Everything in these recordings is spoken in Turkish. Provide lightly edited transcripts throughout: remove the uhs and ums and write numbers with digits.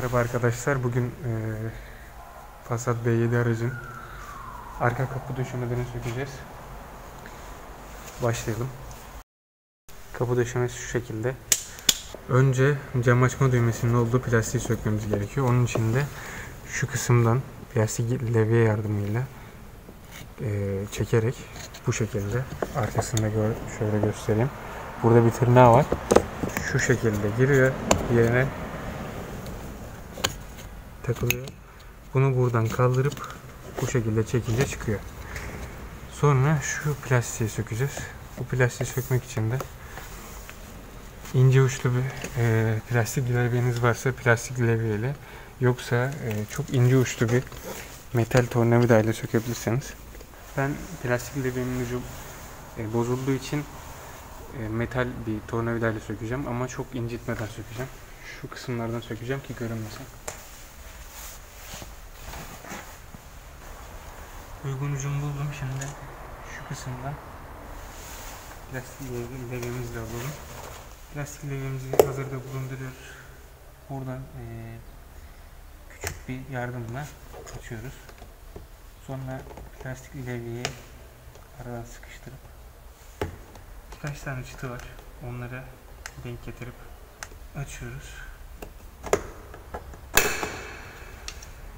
Merhaba arkadaşlar, bugün Passat B7 aracın arka kapı döşemelerini sökeceğiz. Başlayalım. Kapı döşemesi şu şekilde. Önce cam açma düğmesinin olduğu plastiği sökmemiz gerekiyor. Onun için de şu kısımdan plastik levye yardımıyla çekerek bu şekilde arkasında şöyle göstereyim. Burada bir tırnağı var. Şu şekilde giriyor yerine. Takılıyor. Bunu buradan kaldırıp bu şekilde çekince çıkıyor. Sonra şu plastiği sökeceğiz. Bu plastiği sökmek için de ince uçlu bir plastik levyeniz varsa plastik levyeyle, yoksa çok ince uçlu bir metal tornavidayla sökebilirsiniz. Ben plastik levyemin ucu bozulduğu için metal bir tornavidayla sökeceğim ama çok incitmeden sökeceğim. Şu kısımlardan sökeceğim ki görünmesin. Uygun ucumu buldum. Şimdi şu kısımdan plastik levyemizle alalım. Plastik levyemizi hazırda bulunduruyoruz. Buradan küçük bir yardımla açıyoruz. Sonra plastik levyeyi aradan sıkıştırıp birkaç tane çıtı var. Onlara denk getirip açıyoruz.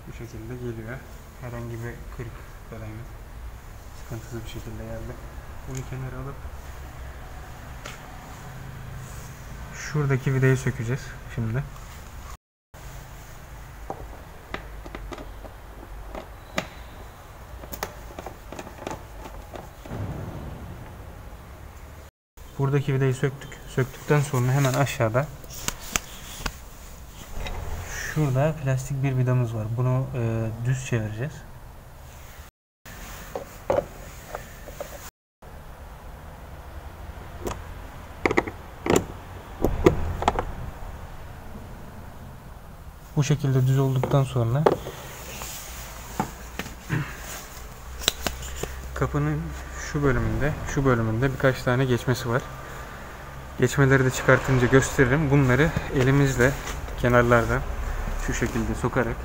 Bu şekilde geliyor. Herhangi bir kırık falan yok. Sıkıntısız bir şekilde geldi. Bunu kenara alıp şuradaki vidayı sökeceğiz şimdi. Buradaki vidayı söktük. Söktükten sonra hemen aşağıda şurada plastik bir vidamız var. Bunu düz çevireceğiz. Bu şekilde düz olduktan sonra kapının şu bölümünde birkaç tane geçmesi var. Geçmeleri de çıkartınca gösteririm. Bunları elimizle kenarlardan şu şekilde sokarak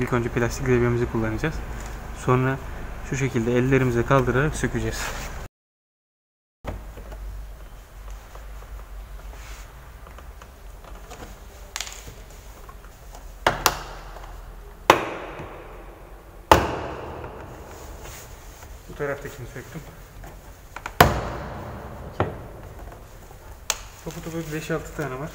ilk önce plastik levyemizi kullanacağız. Sonra şu şekilde ellerimize kaldırarak sökeceğiz. Bu taraftakini söktüm. Topu topu 5-6 tane var.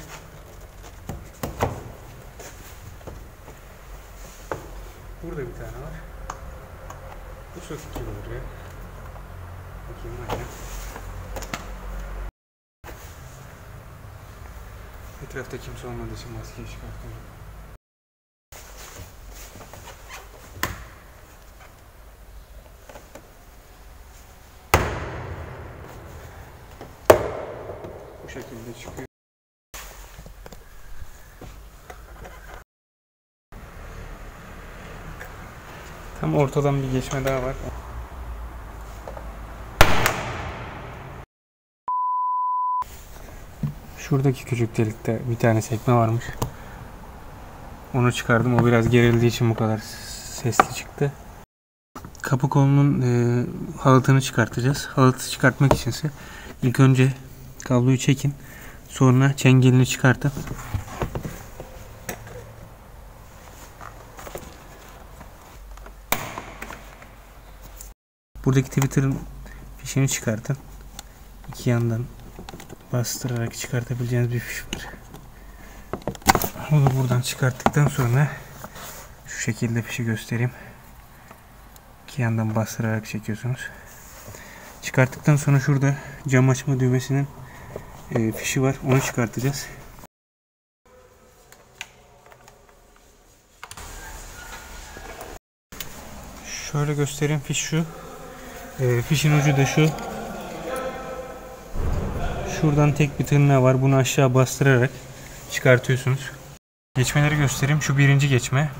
Burada bir tane var. Bu sökük gibi duruyor. Bakayım aynen. Etrafta kimse olmadığı için maskeyi çıkartıyorum. Bu şekilde çıkıyor. Tam ortadan bir geçme daha var. Şuradaki küçük delikte bir tane sekme varmış. Onu çıkardım. O biraz gerildiği için bu kadar sesli çıktı. Kapı kolunun halatını çıkartacağız. Halatı çıkartmak içinse ilk önce kabloyu çekin. Sonra çengelini çıkartın. Buradaki Twitter'ın fişini çıkartın. İki yandan bastırarak çıkartabileceğiniz bir fiş var. Bunu buradan çıkarttıktan sonra şu şekilde fişi göstereyim. İki yandan bastırarak çekiyorsunuz. Çıkarttıktan sonra şurada cam açma düğmesinin fişi var. Onu çıkartacağız. Şöyle göstereyim. Fiş şu. Fişin ucu da şu. Şuradan tek bir tırnağı var. Bunu aşağı bastırarak çıkartıyorsunuz. Geçmeleri göstereyim. Şu birinci geçme.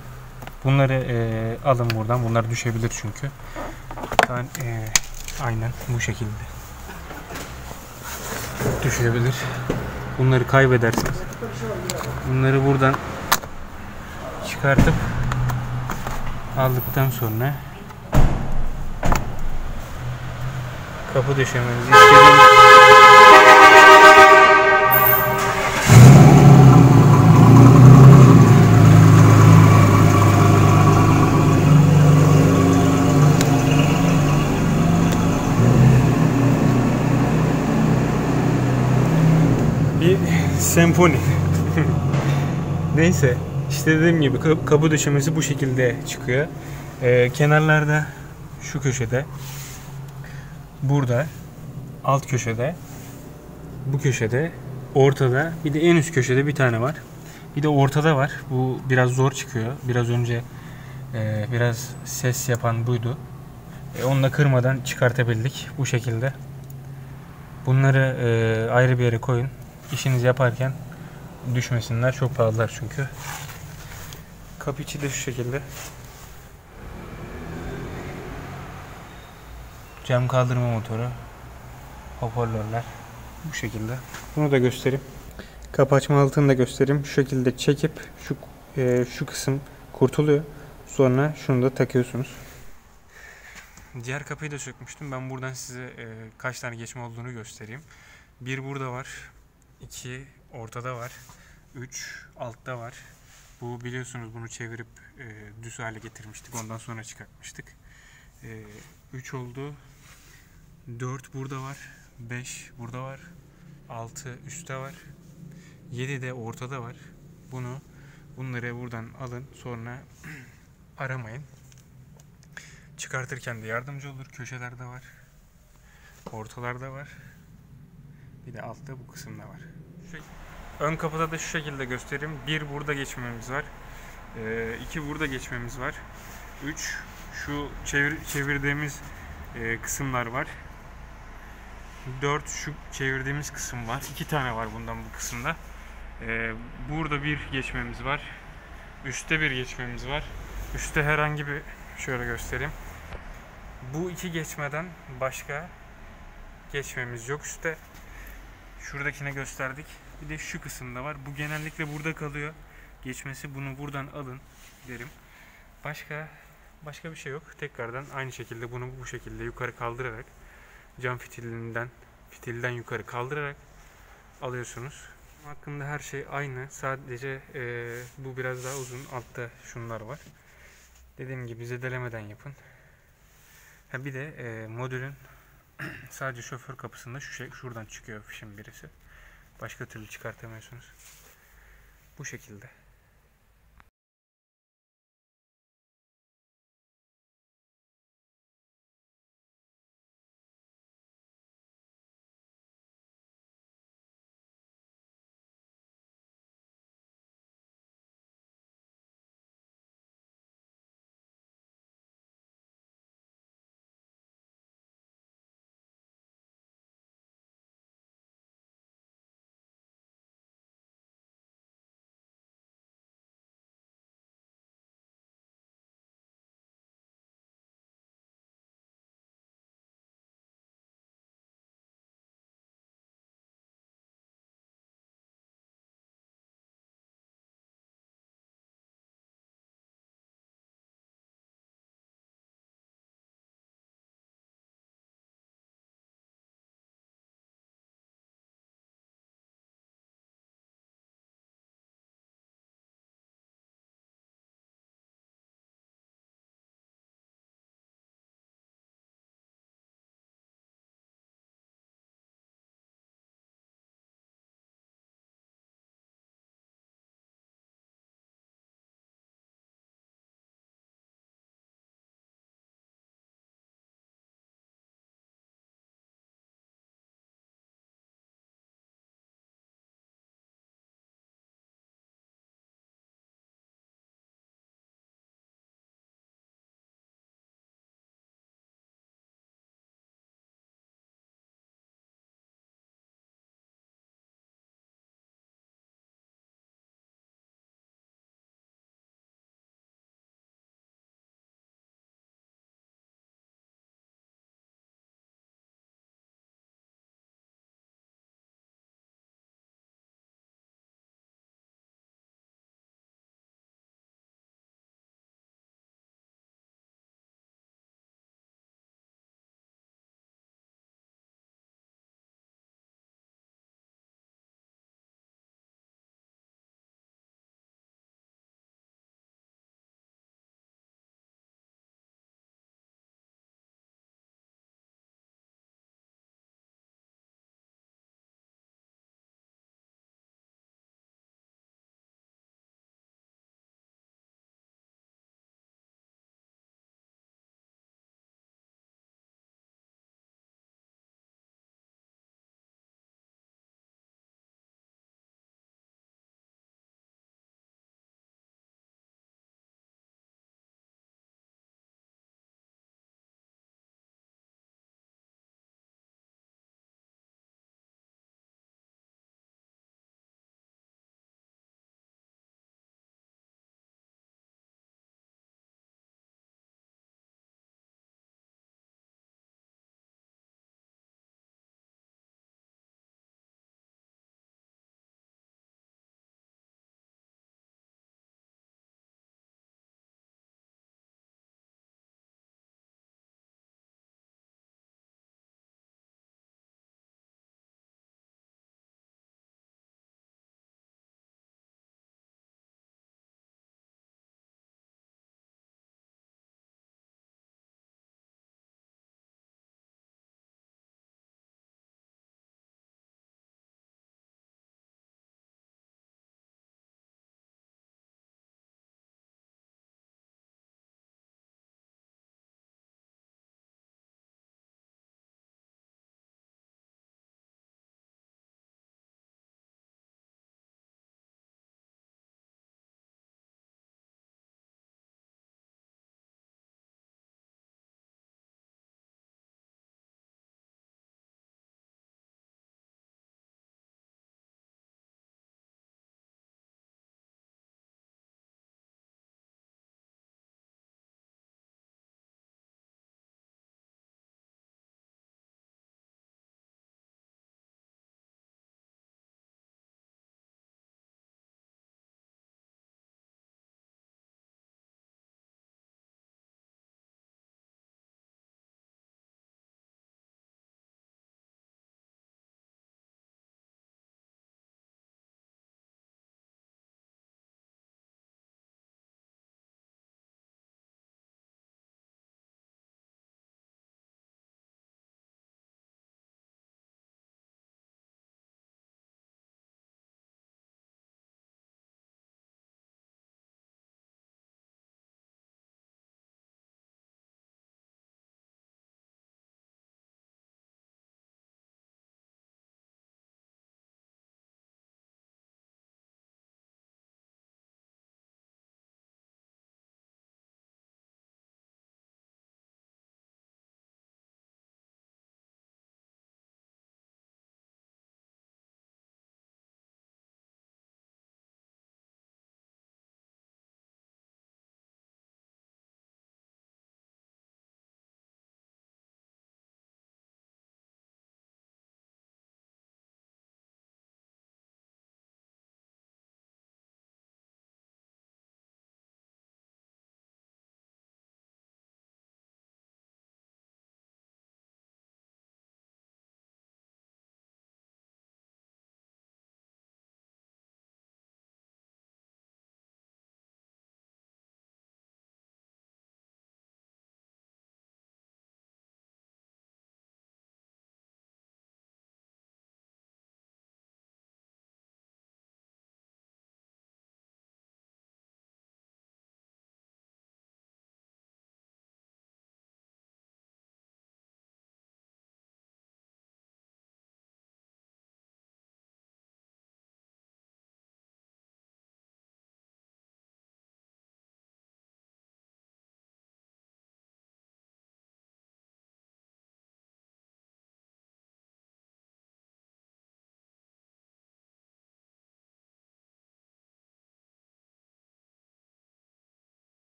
Bunları alın buradan. Bunlar düşebilir çünkü. Aynen bu şekilde. Düşebilir. Bunları kaybedersiniz. Bunları buradan çıkartıp aldıktan sonra kapı döşemenizi istedim. Bir senfoni. Neyse, işte dediğim gibi kapı döşemesi bu şekilde çıkıyor. Kenarlarda şu köşede, burada, alt köşede, bu köşede, ortada, bir de en üst köşede bir tane var. Bir de ortada var. Bu biraz zor çıkıyor. Biraz önce biraz ses yapan buydu. Onu da kırmadan çıkartabildik bu şekilde. Bunları ayrı bir yere koyun. İşinizi yaparken düşmesinler. Çok pahalılar çünkü. Kapı içi de şu şekilde. Cam kaldırma motoru, hoparlörler bu şekilde. Bunu da göstereyim. Kapı açma altını da göstereyim. Şu şekilde çekip şu kısım kurtuluyor. Sonra şunu da takıyorsunuz. Diğer kapıyı da sökmüştüm. Ben buradan size kaç tane geçme olduğunu göstereyim. Bir burada var. 2 ortada var. 3 altta var. Bu biliyorsunuz, bunu çevirip düz hale getirmiştik. Ondan sonra çıkartmıştık. 3 oldu. 4 burada var. 5 burada var. 6 üstte var. 7 de ortada var. Bunları buradan alın. Sonra aramayın. Çıkartırken de yardımcı olur. Köşelerde var. Ortalarda var. Bir de altta bu kısımda var. Ön kapıda da şu şekilde göstereyim. 1 burada geçmemiz var. 2 burada geçmemiz var. 3 şu çevirdiğimiz kısımlar var. 4 şu çevirdiğimiz kısım var. 2 tane var bundan bu kısımda. Burada bir geçmemiz var. Üstte bir geçmemiz var. Üstte herhangi bir, şöyle göstereyim. Bu 2 geçmeden başka geçmemiz yok üstte. Şuradakine gösterdik. Bir de şu kısımda var. Bu genellikle burada kalıyor. Geçmesi, bunu buradan alın derim. Başka bir şey yok. Tekrardan aynı şekilde bunu bu şekilde yukarı kaldırarak, cam fitilden yukarı kaldırarak alıyorsunuz. Hakkında her şey aynı. Sadece bu biraz daha uzun. Altta şunlar var. Dediğim gibi zedelemeden yapın. Ha, bir de modülün sadece şoför kapısında şuradan çıkıyor fişin birisi. Başka türlü çıkartamıyorsunuz. Bu şekilde.